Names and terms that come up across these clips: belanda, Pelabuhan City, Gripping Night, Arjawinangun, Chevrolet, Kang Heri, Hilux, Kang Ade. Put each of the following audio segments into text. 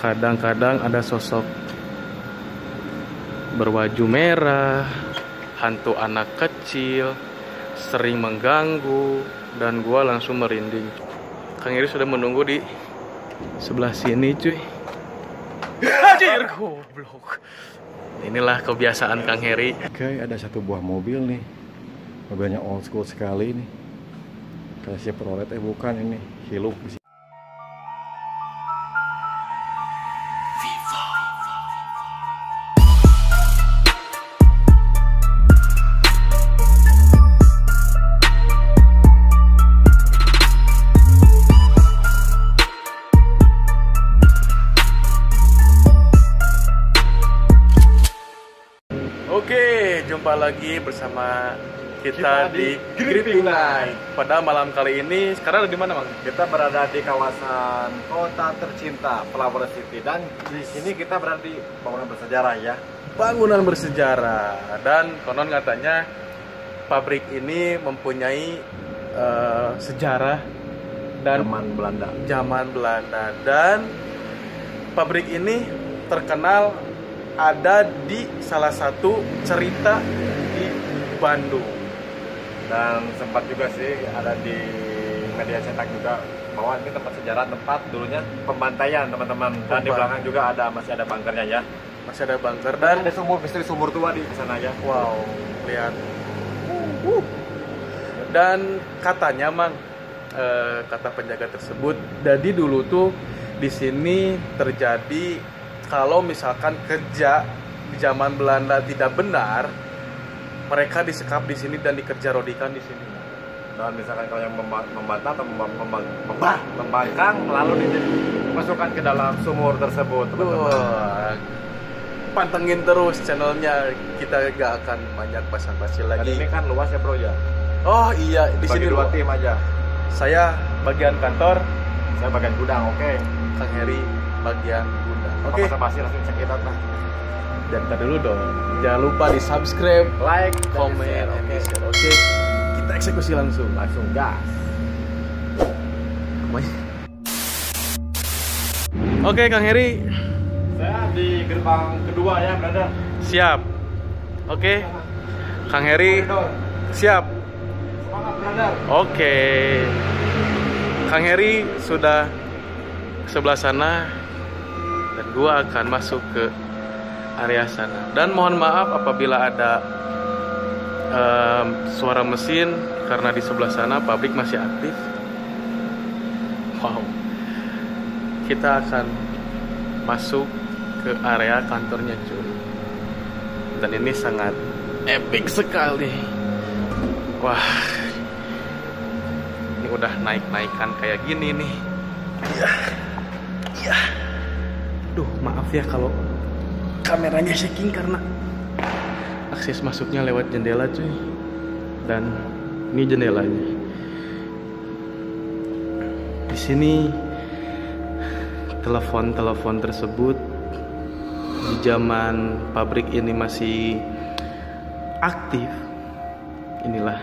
Kadang-kadang ada sosok berwaju merah, hantu anak kecil, sering mengganggu, dan gua langsung merinding. Kang Heri sudah menunggu di sebelah sini, cuy. Anjir, goblok. Inilah kebiasaan Kang Heri. Oke, ada satu buah mobil nih. Mobilnya old school sekali nih. Kasih perolet, bukan ini, hiluk. Oke, jumpa lagi bersama kita di Gripping Night. Pada malam kali ini, sekarang ada di mana, Bang? Kita berada di kawasan kota tercinta, Pelabuhan City. Dan di sini kita berada di bangunan bersejarah ya. Bangunan bersejarah. Dan konon katanya pabrik ini mempunyai sejarah dan zaman Belanda. Dan pabrik ini terkenal ada di salah satu cerita di Bandung, dan sempat juga sih ada di media cetak juga bahwa ini tempat sejarah, tempat dulunya pembantaian teman-teman, dan di belakang juga ada masih ada bunkernya ya, masih ada bunker, dan ada sumur tua di sana ya. Wow, lihat. Dan katanya, Mang, kata penjaga tersebut, jadi dulu tuh di sini terjadi, kalau misalkan kerja di zaman Belanda tidak benar, mereka disekap di sini dan dikerja rodikan di sini. Dan misalkan kalau yang membantah atau membangkang, lalu dimasukkan ke dalam sumur tersebut, teman-teman. Pantengin terus channelnya, kita gak akan banyak basa-basi lagi. Ini kan luas ya, bro ya. Oh iya, di sini dua tim aja. Saya bagian kantor, saya bagian gudang, oke. Kang Heri bagian gudang. Oke, pasti langsung check it out lah. Dan kita dulu dong. Jangan lupa di subscribe, like, komen, share. Oke. Kita eksekusi langsung gas. Oke, Kang Heri. Saya di gerbang kedua ya, brother. Siap. Oke. Kang Heri. Siap. Semangat, brother. Oke. Kang Heri sudah sebelah sana, dan gua akan masuk ke area sana. Dan mohon maaf apabila ada suara mesin, karena di sebelah sana pabrik masih aktif. Wow, kita akan masuk ke area kantornya, cuy. Dan ini sangat epic sekali. Wah, ini udah naik-naikan kayak gini nih. Ya. Duh, maaf ya kalau kameranya shaking karena akses masuknya lewat jendela, cuy. Dan ini jendelanya. Di sini telepon-telepon tersebut di zaman pabrik ini masih aktif. Inilah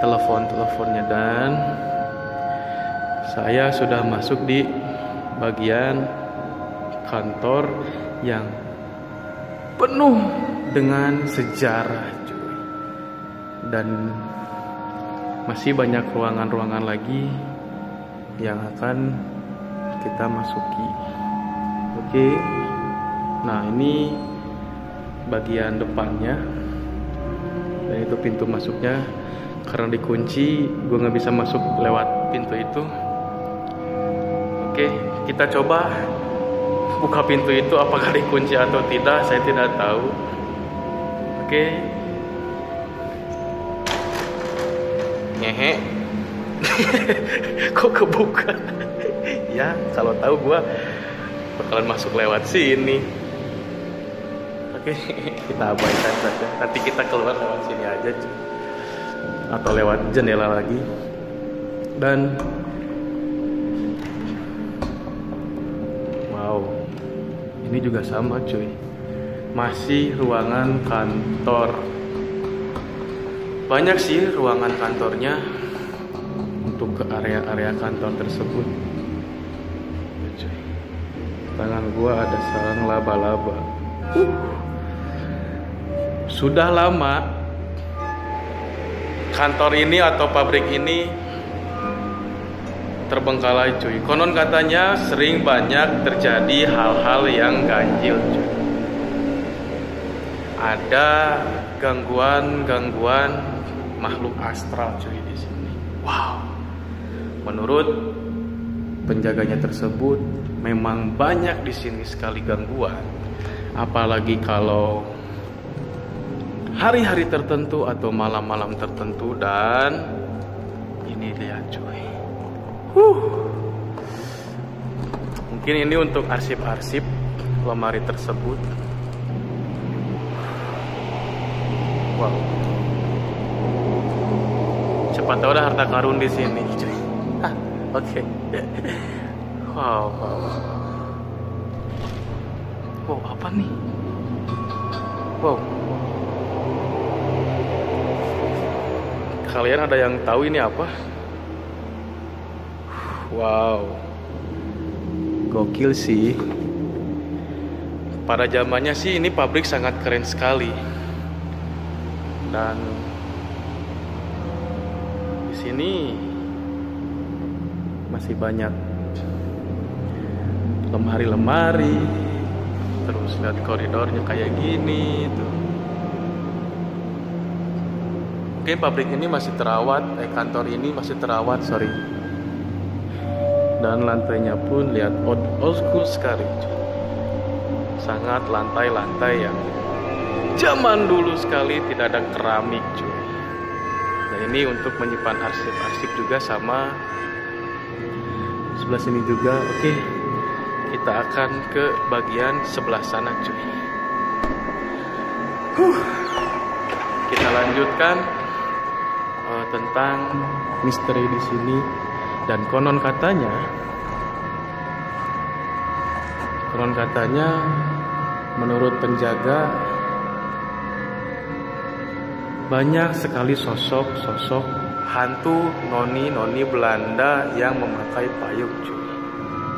telepon-teleponnya, dan saya sudah masuk di bagian kantor yang penuh dengan sejarah, cuy. Dan masih banyak ruangan-ruangan lagi yang akan kita masuki. Oke. Nah, ini bagian depannya. Dan itu pintu masuknya. Karena dikunci, gue nggak bisa masuk lewat pintu itu. Oke, kita coba buka pintu itu, apakah dikunci atau tidak, saya tidak tahu. Oke. Ngehe. Kok kebuka? Ya, kalau tahu gua bakalan masuk lewat sini. Oke, kita abaikan saja. Nanti kita keluar lewat sini aja, atau lewat jendela lagi. Dan ini juga sama, cuy. Masih ruangan kantor. Banyak sih ruangan kantornya untuk ke area-area kantor tersebut. Kita tangan gua ada sarang laba-laba. Sudah lama kantor ini atau pabrik ini terbengkalai, cuy. Konon katanya sering banyak terjadi hal-hal yang ganjil, cuy. Ada gangguan-gangguan makhluk astral, cuy, di sini. Wow. Menurut penjaganya tersebut, memang banyak di sini sekali gangguan. Apalagi kalau hari-hari tertentu atau malam-malam tertentu. Dan ini lihat, cuy. Mungkin ini untuk arsip-arsip lemari tersebut. Wow. Cepat tahu ada harta karun di sini, cuy. Oke. Wow, apa nih? Wow. Kalian ada yang tahu ini apa? Wow. Gokil sih. Pada zamannya sih ini pabrik sangat keren sekali. Dan di sini masih banyak lemari-lemari. Terus lihat koridornya kayak gini tuh. Oke, pabrik ini masih terawat, kantor ini masih terawat, sorry. Dan lantainya pun lihat old school sekali, sangat lantai-lantai yang zaman dulu sekali, tidak ada keramik, cuy. Nah, ini untuk menyimpan arsip-arsip juga. Sama sebelah sini juga. Oke, kita akan ke bagian sebelah sana, cuy. Kita lanjutkan tentang misteri di sini. Dan konon katanya menurut penjaga banyak sekali sosok-sosok hantu noni-noni Belanda yang memakai payung, cuy.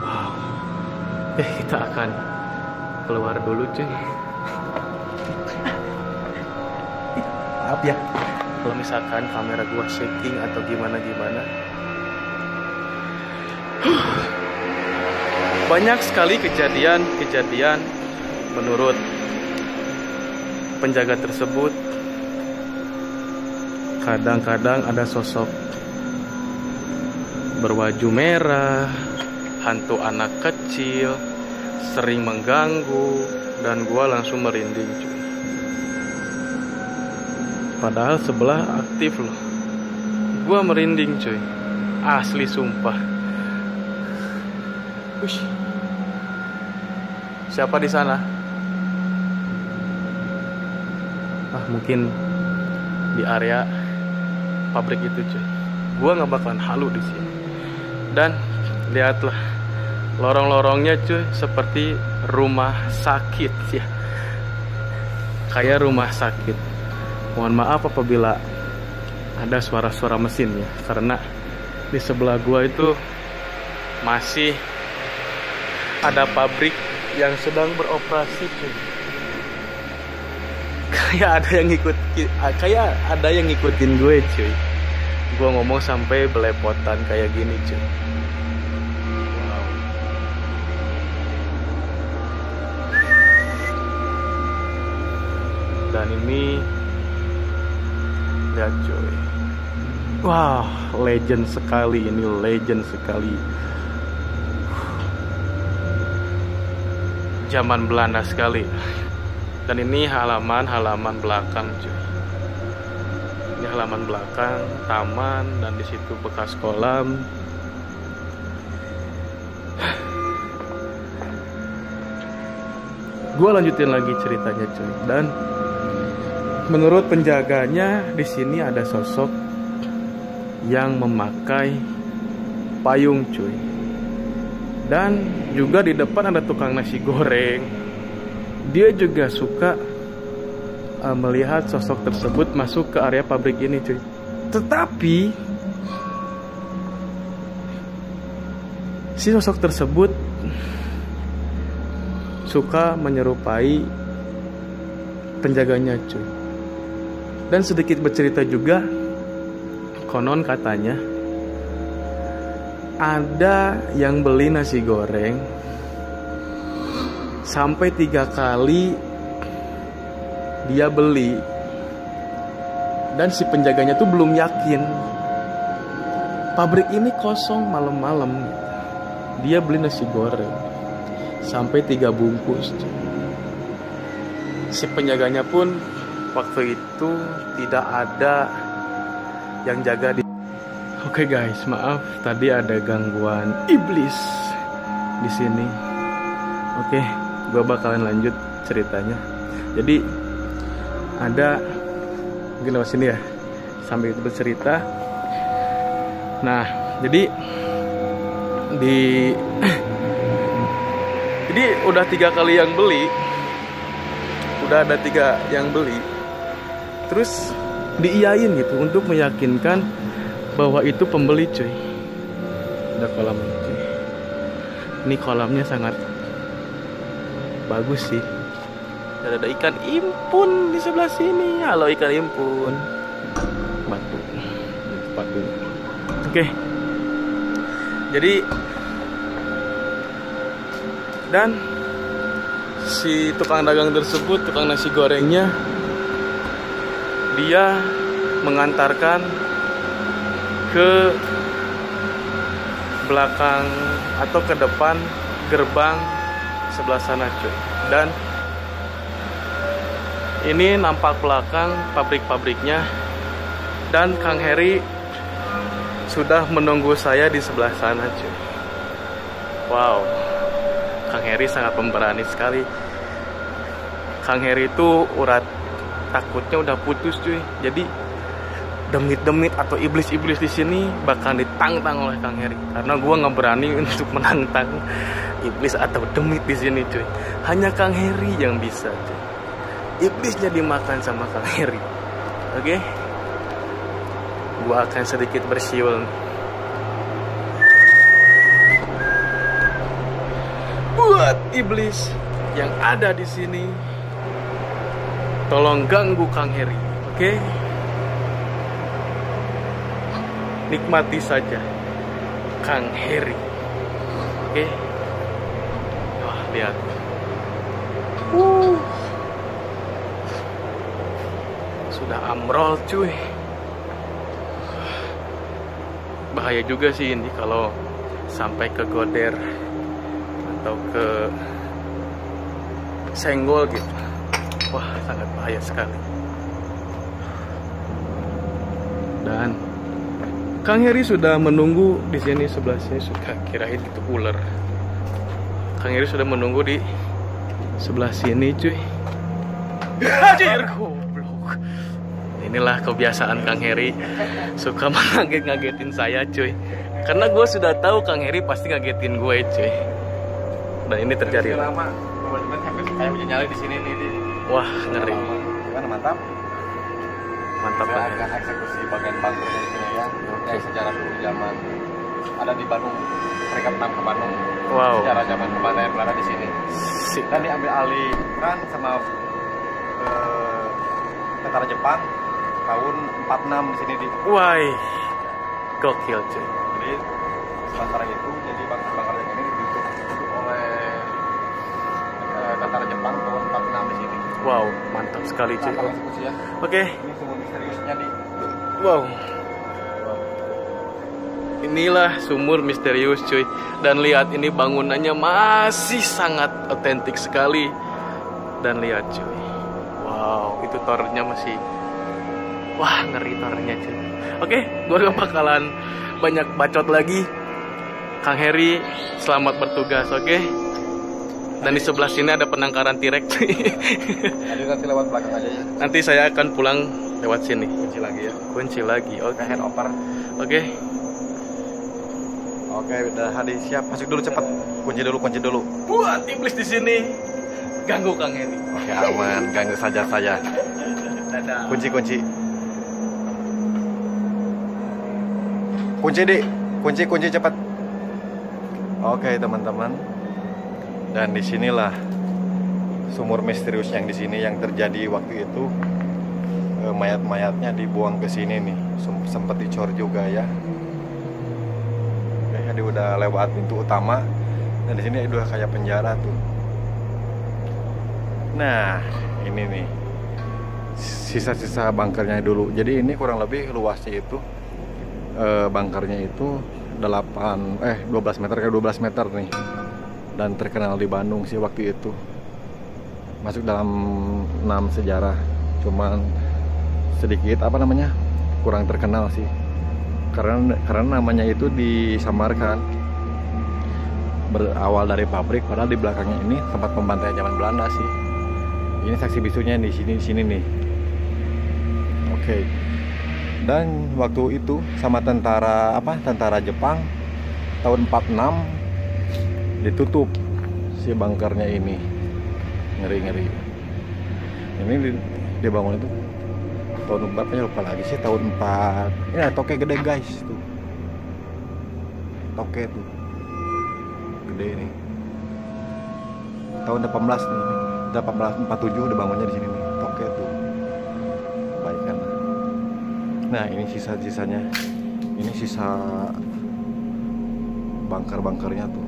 Wow. Kita akan keluar dulu, cuy. Maaf ya kalau misalkan kamera gua shaking atau gimana-gimana. Banyak sekali kejadian-kejadian menurut penjaga tersebut. Kadang-kadang ada sosok berwaju merah, hantu anak kecil, sering mengganggu, dan gua langsung merinding, cuy. Padahal sebelah aktif loh. Gua merinding, cuy. Asli sumpah. Ush. Siapa di sana? Ah, mungkin di area pabrik itu, cuy. Gua nggak bakalan halu di sini. Dan lihatlah lorong-lorongnya, cuy, seperti rumah sakit ya. Kayak rumah sakit. Mohon maaf apabila ada suara-suara mesin ya, karena di sebelah gua itu masih ada pabrik yang sedang beroperasi, cuy. Kayak ada yang ngikutin gue, cuy. Gue ngomong sampai belepotan kayak gini, cuy. Wow. Dan ini lihat, cuy. Wah, wow, legend sekali ini, legend sekali. Zaman Belanda sekali. Dan ini halaman belakang, cuy. Ini halaman belakang, taman, dan di situ bekas kolam. Gua lanjutin lagi ceritanya, cuy. Dan menurut penjaganya di sini ada sosok yang memakai payung, cuy. Dan juga di depan ada tukang nasi goreng. Dia juga suka melihat sosok tersebut masuk ke area pabrik ini, cuy. Tetapi si sosok tersebut suka menyerupai penjaganya, cuy. Dan sedikit bercerita juga, konon katanya ada yang beli nasi goreng sampai 3 kali dia beli, dan si penjaganya tuh belum yakin pabrik ini kosong malam-malam. Dia beli nasi goreng sampai 3 bungkus. Si penjaganya pun waktu itu tidak ada yang jaga di... Oke guys, maaf tadi ada gangguan iblis di sini. Oke, gue bakalan lanjut ceritanya. Jadi ada, mungkin lewat sini ya, sambil itu bercerita. Nah, jadi udah 3 kali yang beli, udah ada 3 yang beli, terus diiyain gitu untuk meyakinkan bahwa itu pembeli, cuy. Ada kolam cuy. Ini kolamnya sangat bagus sih. Dan ada ikan impun di sebelah sini. Halo ikan impun. Batu. Batu. Oke. Jadi dan si tukang dagang tersebut, tukang nasi gorengnya, dia mengantarkan ke belakang atau ke depan gerbang sebelah sana, cuy. Dan ini nampak belakang pabrik-pabriknya, dan Kang Heri sudah menunggu saya di sebelah sana, cuy. Wow, Kang Heri sangat pemberani sekali. Kang Heri itu urat takutnya udah putus, cuy. Jadi demit-demit atau iblis-iblis di sini bakal ditantang oleh Kang Heri, karena gue nggak berani untuk menantang iblis atau demit di sini, cuy. Hanya Kang Heri yang bisa, cuy. Iblisnya dimakan sama Kang Heri. Oke, gua akan sedikit bersiul. Buat iblis yang ada di sini, tolong ganggu Kang Heri. Oke, nikmati saja Kang Heri. Oke, wah lihat. Sudah amrol, cuy. Bahaya juga sih ini kalau sampai ke goder atau ke senggol gitu. Wah, sangat bahaya sekali. Dan Kang Heri sudah menunggu di sini sebelah sini, sudah kirain itu ular. Kang Heri sudah menunggu di sebelah sini, cuy. Anjirku. Inilah kebiasaan Kang Heri, suka ngagetin saya, cuy. Karena gue sudah tahu Kang Heri pasti ngagetin gue, cuy. Dan ini terjadi. Lama, kayak punya nyali di sini nih. Wah, ngeri. Gimana, mantap? Mantap banget. Akan eksekusi bagian bangkrutnya di sini ya. Kayak sejarah dulu zaman ada di Bandung, mereka pernah ke Bandung. Wow. Sejarah zaman Belanda di sini. Dan diambil alih kan sama tentara Jepang. Tahun 46 di sini di. Wah, gokil cuy. Jadi sementara itu, jadi bangsa-bangsa ini dibentuk oleh tentara Jepang tahun 46 di sini. Wow, mantap sekali cuy. Nah, ya. Oke. Ini sumber misteriusnya di. Wow. Inilah sumur misterius, cuy. Dan lihat ini bangunannya masih sangat otentik sekali. Dan lihat cuy. Wow, itu tornya masih. Wah, ngeri tornya cuy. Oke, gue gak bakalan banyak bacot lagi. Kang Heri, selamat bertugas, oke? Okay? Dan di sebelah sini ada penangkaran T-Rex. Nanti lewat belakang aja ya. Nanti saya akan pulang lewat sini. Kunci lagi ya. Kunci lagi, oke. Okay. Oke. Okay. Oke, udah Hadi siap. Masuk dulu cepat. Kunci dulu, kunci dulu. Buat iblis di sini. Ganggu Kang Heri. Oke, okay, aman. Ganggu saja saya. Dadah. Kunci-kunci. Kunci deh, kunci cepat. Oke teman-teman, dan disinilah sumur misterius yang di sini yang terjadi waktu itu, mayat-mayatnya dibuang ke sini nih, sempat dicor juga ya. Jadi udah lewat pintu utama, dan di sini udah kayak penjara tuh. Nah, ini nih sisa-sisa bunkernya dulu. Jadi ini kurang lebih luasnya itu bunkernya itu 12 meter ke 12 meter nih. Dan terkenal di Bandung sih waktu itu. Masuk dalam 6 sejarah. Cuman sedikit kurang terkenal sih. Karena namanya itu disamarkan. Berawal dari pabrik, padahal di belakangnya ini tempat pembantaian zaman Belanda sih. Ini saksi bisunya di sini nih. Oke. Dan waktu itu sama tentara Jepang tahun 46 ditutup si bunkernya ini. Ngeri-ngeri. Ini dibangun itu tahun berapa lupa lagi sih, tahun 4. Ya, toke gede guys tuh. Toke tuh gede ini. Tahun 18 nih. 1847 udah bangunnya di sini nih. Toke tuh. Baik kan. Nah, ini sisa-sisanya. Ini sisa bunker-bunkernya tuh.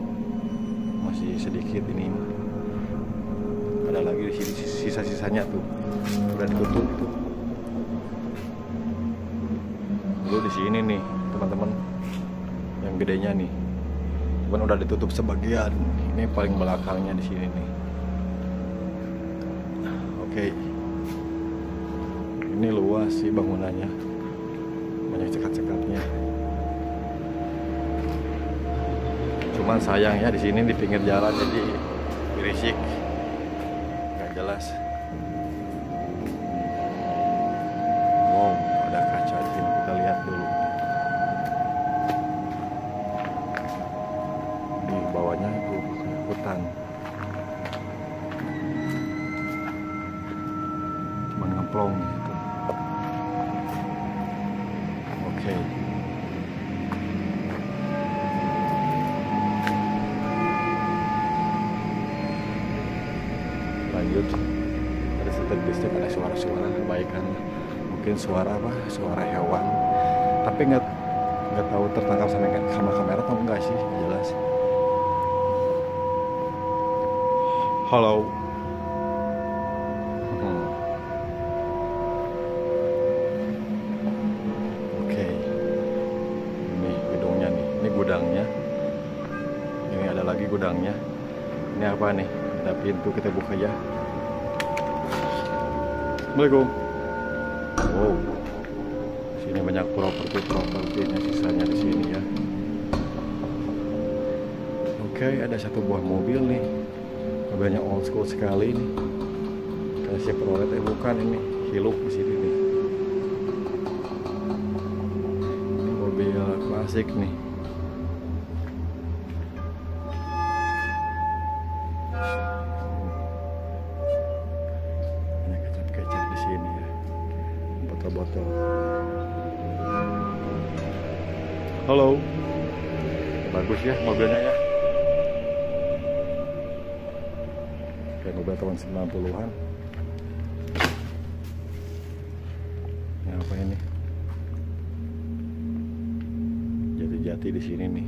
Masih sedikit ini. Ada lagi di sini sisa-sisanya tuh. Udah ditutup tuh. Dulu di sini nih, teman-teman. Yang gedenya nih. Cuman udah ditutup sebagian. Ini paling belakangnya di sini nih. Oke. Ini luas sih bangunannya. Banyak cekat-cekatnya. Cuman sayangnya di sini di pinggir jalan jadi berisik. Nggak jelas. Wow, ada kaca di sini. Kita lihat dulu. Bawahnya itu hutan, cuman ngeplong gitu. Oke. Lanjut, ada setel listrik, ada suara-suara, kebaikan mungkin suara hewan, tapi nggak tahu tertangkap sama kamera atau enggak sih, nggak jelas. Halo. Oke. Ini gedungnya nih. Ini gudangnya. Ini ada lagi gudangnya. Ini apa nih? Ada pintu, kita buka ya. Assalamualaikum. Wow. Sini banyak properti-propertinya sisanya di sini ya. Oke, ada satu buah mobil nih. Banyak old school sekali nih. Kayak Chevrolet, bukan ini Hilux di sini nih. Ini mobil klasik nih. Banyak kecap-kecap di sini ya. Botol-botol. Halo. Bagus ya mobilnya ya. Mobil tahun 90-an. Ini apa ini? Jati-jati di sini nih.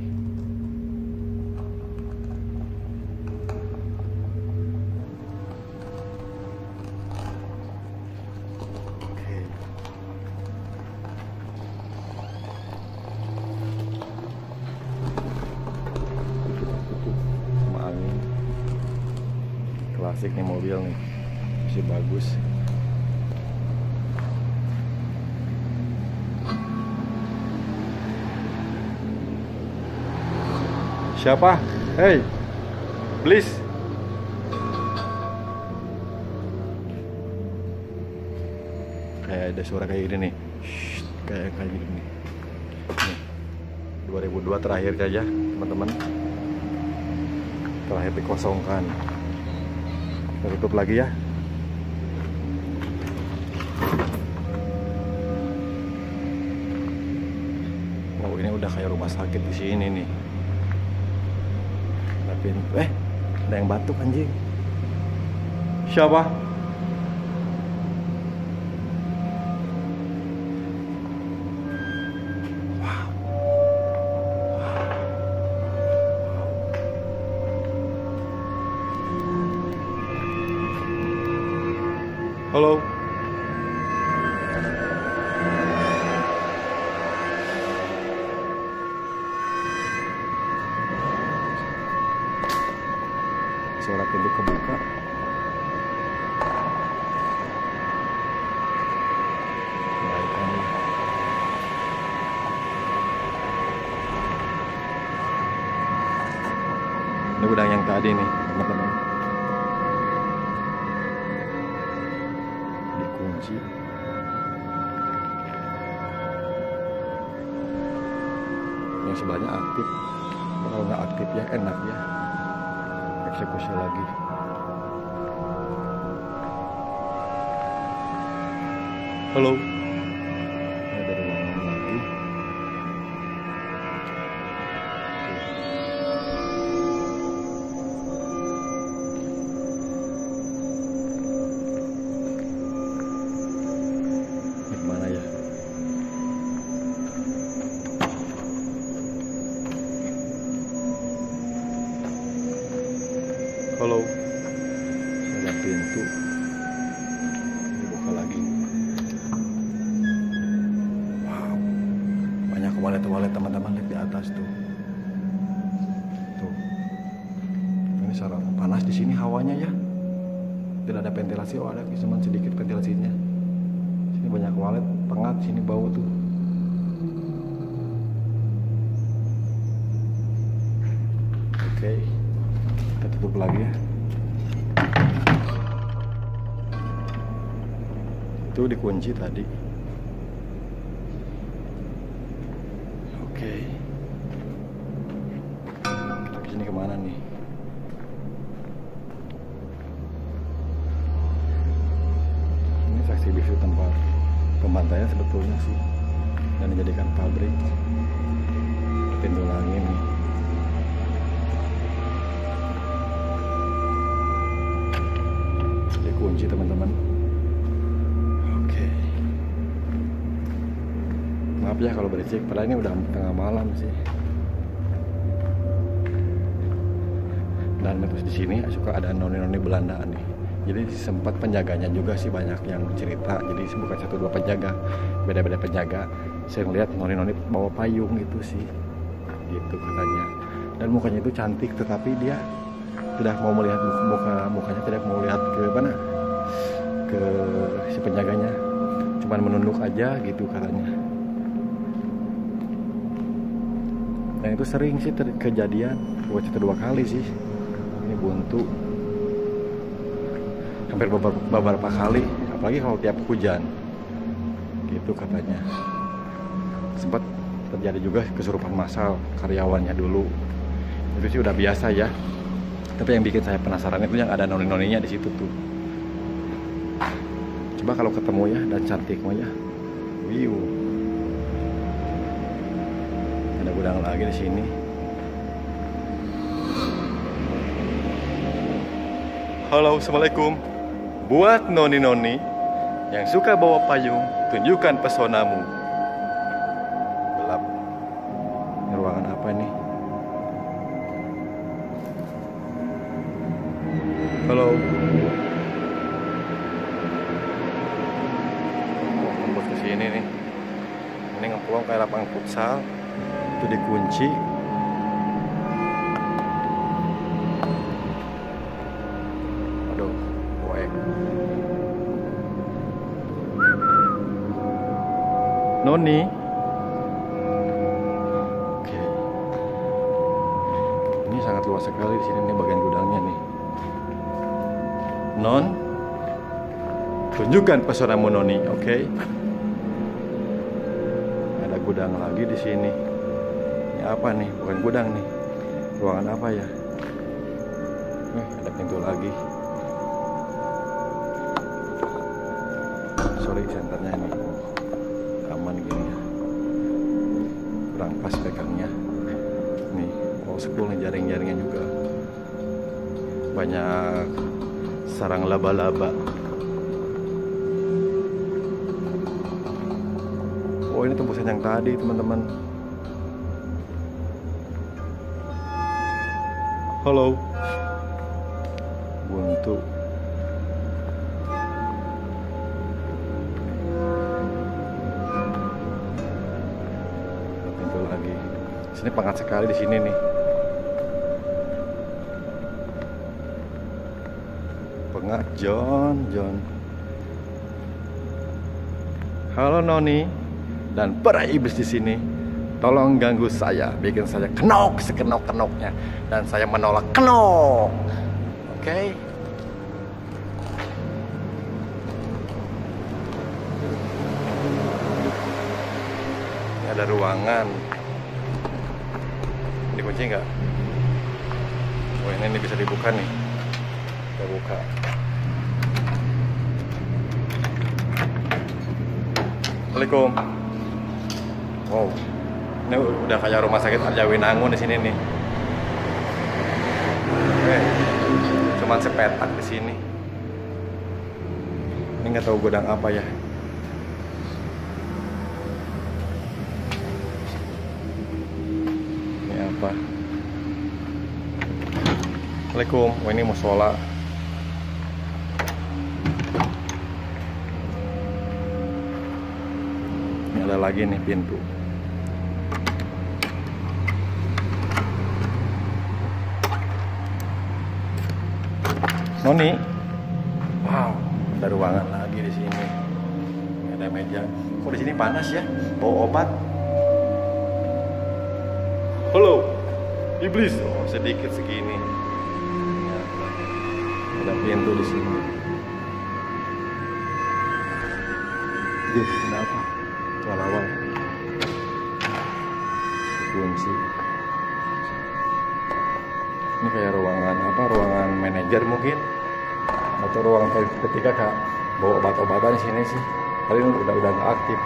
Oke. Klasik nih mobil nih, masih bagus. Siapa? Hey, please. Kayak ada suara kayak gini nih. Shh, kayak gini nih. 2002 terakhir aja, teman-teman. Terakhir dikosongkan. Kita tutup lagi ya. Wow, ini udah kayak rumah sakit di sini nih. Tapi ada yang batuk anjing. Siapa? Halo. Suara pintu kebuka. Ini gudang yang tadi nih, teman-teman. Dikunci. Yang sebelahnya aktif. Kalau nggak aktif ya enak ya. Eksekusi lagi. Halo. Ada ruangan lagi. Ini kemana ya? Halo, ada pintu dibuka lagi. Wow, banyak wallet-wallet teman-teman, lihat di atas tuh. Tuh, ini sarang panas di sini hawanya ya. Tidak ada ventilasi, oh ada cuma sedikit ventilasinya. Sini banyak wallet, pengap, sini bau tuh. Oke. Okay. Kita tutup lagi ya. Itu dikunci tadi. Oke. Kita kesini kemana nih? Ini saksi bisu tempat pembantaian sebetulnya sih, dan dijadikan pabrik. Pintu langit nih. Kunci teman-teman. Oke. Maaf ya kalau berisik, padahal ini udah tengah malam sih. Dan terus di sini suka ada noni-noni Belandaan nih. Jadi sempat penjaganya juga sih banyak yang cerita. Jadi bukan satu dua penjaga, beda-beda penjaga. Saya ngeliat noni-noni bawa payung itu sih, gitu katanya. Dan mukanya itu cantik, tetapi dia tidak mau melihat mukanya, tidak mau lihat ke mana, ke si penjaganya, cuman menunduk aja gitu katanya. Dan itu sering sih kejadian, dua kali sih ini buntu, hampir beberapa kali, apalagi kalau tiap hujan gitu katanya. Sempat terjadi juga kesurupan massal karyawannya dulu, itu sih udah biasa ya. Tapi yang bikin saya penasaran itu yang ada noni-noninya di situ tuh. Coba kalau ketemu ya, dan cantiknya ya. Wiu. Ada gudang lagi di sini. Halo, assalamualaikum. Buat noni-noni yang suka bawa payung, tunjukkan pesonamu. Gelap. Ini ruangan apa nih? Halo. Nembus ke sini nih. Ini ngeplong kayak lapangan futsal. Itu dikunci. Aduh, poek. Noni. Oke. Ini sangat luas sekali di sini nih bagian gudangnya nih. Non, tunjukkan pesonamu noni, oke? Okay? Ada gudang lagi di sini. Ini apa nih? Bukan gudang nih. Ruangan apa ya? Ada pintu lagi. Sorry, senternya ini aman gini ya. Kurang pas pegangnya. Nih, mau sepul nih jaring-jaringnya juga. Banyak sarang laba-laba. Oh, ini tembusan yang tadi, teman-teman. Halo. Buntu. Pintu lagi. Sini pangkat sekali di sini nih. Pengak John. Halo Noni dan para iblis di sini. Tolong ganggu saya, bikin saya kenok sekenok-kenoknya, dan saya menolak kenok. Oke, okay. Ini ada ruangan. Ini kunci nggak? Oh, ini bisa dibuka nih. Kita buka. Assalamualaikum. Wow, ini udah kayak rumah sakit Arjawinangun di sini nih. Oke, cuman sepetak di sini. Ini nggak tahu gudang apa ya. Ini apa? Assalamualaikum. Oh, ini musola. Ini ada lagi nih pintu. Noni, wow, ada ruangan lagi di sini. Ada meja. Kok di sini panas ya? Bawa obat. Halo, iblis. Oh, sedikit segini. Ada pintu di sini. Kenapa? Walau kunci. Ini kayak ruangan apa? Ruangan manajer mungkin, atau ruangan ketika Kak bawa obat-obatan di sini sih. Kali ini udah nggak aktif.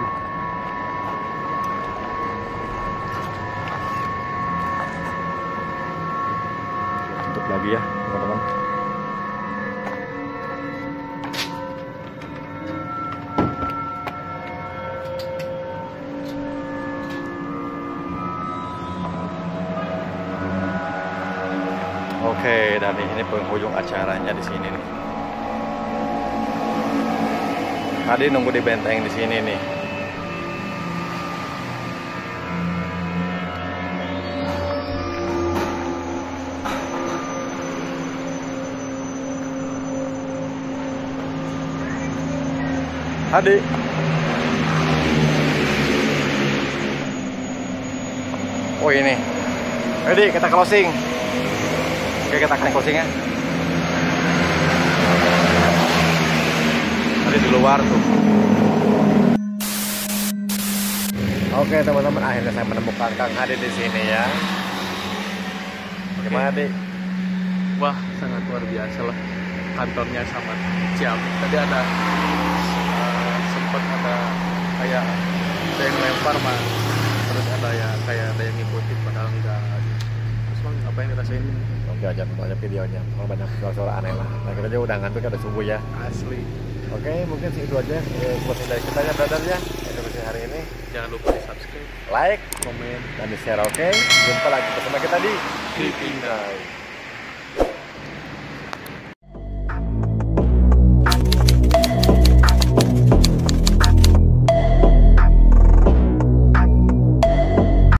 Tutup lagi ya, teman-teman. Oke, dan ini penghujung acaranya di sini nih. Tadi nunggu di benteng di sini nih. Adik. Oh, ini. Adik, kita closing. Oke, kita akan closing ya. Tadi di luar tuh. Oke, teman-teman, akhirnya saya menemukan Kang Ade di sini ya. Gimana, Ade? Wah, sangat luar biasa lah. Kantornya sama jam. Tadi ada sempat ada kayak ada yang lempar mah. Terus ada ya kayak ada yang ngikutin padahal enggak. Terus apa yang ngerasain? Aja banyak videonya, kalau banyak suara-suara aneh lah. Nah, kita aja udah ngantuk, ada subuh ya. Asli. Oke, mungkin segitu aja. Seperti dari kita ya, brother ya. Edisi hari ini. Jangan lupa di subscribe, like, komen, dan di share. Oke. Jumpa lagi bersama kita di Gripping Night.